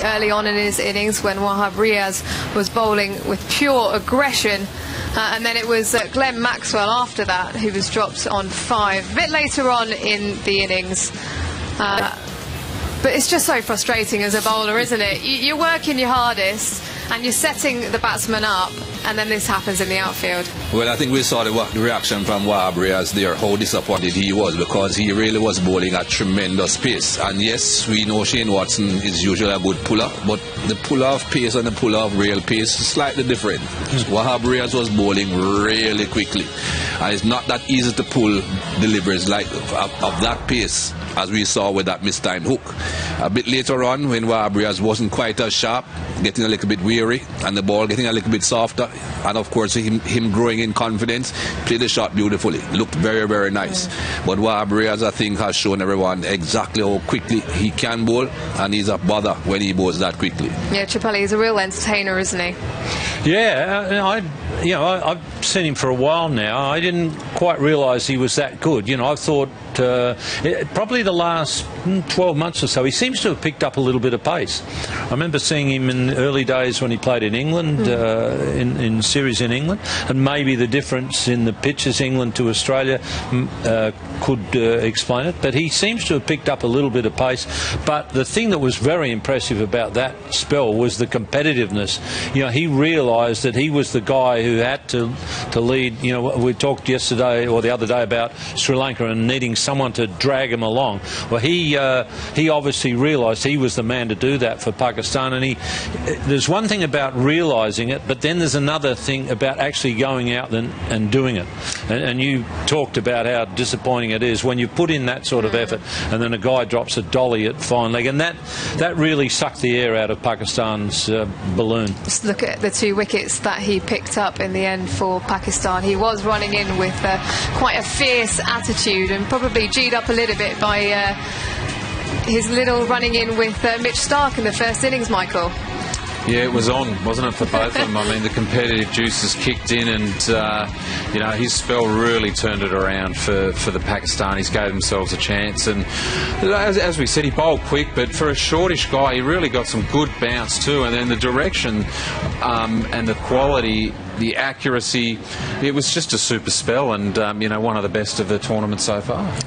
Early on in his innings when Wahab Riaz was bowling with pure aggression, and then it was Glenn Maxwell after that who was dropped on 5 a bit later on in the innings. But it's just so frustrating as a bowler, isn't it? You're working your hardest and you're setting the batsman up, and then this happens in the outfield. Well, I think we saw the reaction from Wahab Riaz there, how disappointed he was, because he really was bowling at tremendous pace. And yes, we know Shane Watson is usually a good puller, but the puller of pace and the puller of real pace is slightly different. Wahab Riaz was bowling really quickly, and it's not that easy to pull deliveries like of that pace, as we saw with that mistimed hook. A bit later on, when Wahab Riaz wasn't quite as sharp, getting a little bit weary and the ball getting a little bit softer, and of course him growing in confidence, played the shot beautifully, looked very, very nice. But Wahab Riaz, I think, has shown everyone exactly how quickly he can bowl, and he's a bother when he bowls that quickly. Yeah, Chipoli is a real entertainer, isn't he? Yeah, I've seen him for a while now. I didn't quite realise he was that good. You know, I thought probably the last 12 months or so, he seems to have picked up a little bit of pace. I remember seeing him in the early days when he played in England, in series in England, and maybe the difference in the pitches England to Australia could explain it. But he seems to have picked up a little bit of pace. But the thing that was very impressive about that spell was the competitiveness. You know, he realised that he was the guy who had to lead. You know, we talked yesterday or the other day about Sri Lanka and needing someone to drag him along. Well, he obviously realised he was the man to do that for Pakistan. And there's one thing about realising it, but then there's another thing about actually going out and doing it. And you talked about how disappointing it is when you put in that sort of effort, and then a guy drops a dolly at fine leg, and that really sucked the air out of Pakistan's balloon. Just look at the 2 wickets that he picked up in the end for Pakistan. He was running in with quite a fierce attitude, and probably G'd up a little bit by his little running in with Mitch Stark in the first innings, Michael. Yeah, it was on, wasn't it, for both of them? I mean, the competitive juices kicked in, and, you know, his spell really turned it around for the Pakistanis, gave themselves a chance. And as we said, he bowled quick, but for a shortish guy, he really got some good bounce too. And then the direction and the quality, the accuracy, it was just a super spell, and, you know, one of the best of the tournament so far.